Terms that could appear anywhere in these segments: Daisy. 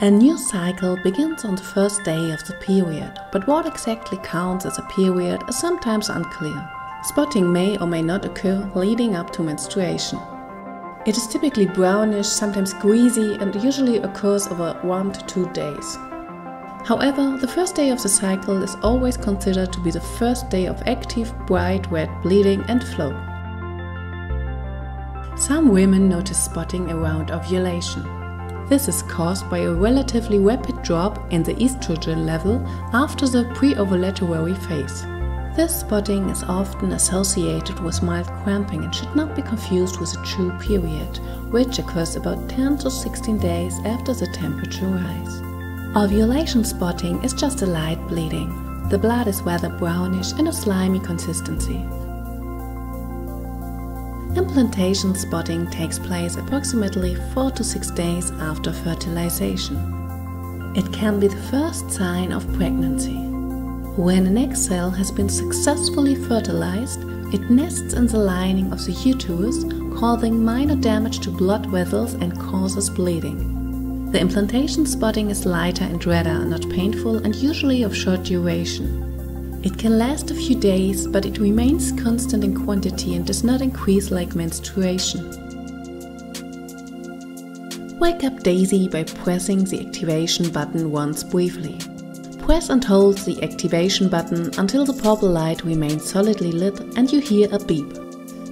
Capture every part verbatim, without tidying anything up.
A new cycle begins on the first day of the period, but what exactly counts as a period is sometimes unclear. Spotting may or may not occur leading up to menstruation. It is typically brownish, sometimes greasy, and usually occurs over one to two days. However, the first day of the cycle is always considered to be the first day of active, bright red bleeding and flow. Some women notice spotting around ovulation. This is caused by a relatively rapid drop in the estrogen level after the pre-ovulatory phase. This spotting is often associated with mild cramping and should not be confused with a true period, which occurs about ten to sixteen days after the temperature rise. Ovulation spotting is just a light bleeding. The blood is rather brownish and of slimy consistency. Implantation spotting takes place approximately four to six days after fertilization. It can be the first sign of pregnancy. When an egg cell has been successfully fertilized, it nests in the lining of the uterus, causing minor damage to blood vessels and causes bleeding. The implantation spotting is lighter and redder, not painful, and usually of short duration. It can last a few days, but it remains constant in quantity and does not increase like menstruation. Wake up Daisy by pressing the activation button once briefly. Press and hold the activation button until the purple light remains solidly lit and you hear a beep.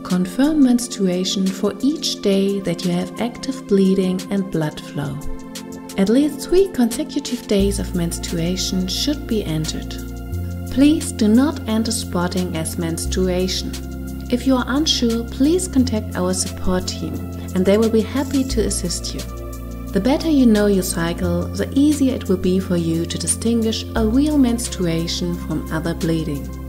Confirm menstruation for each day that you have active bleeding and blood flow. At least three consecutive days of menstruation should be entered. Please do not enter spotting as menstruation. If you are unsure, please contact our support team and they will be happy to assist you. The better you know your cycle, the easier it will be for you to distinguish a real menstruation from other bleeding.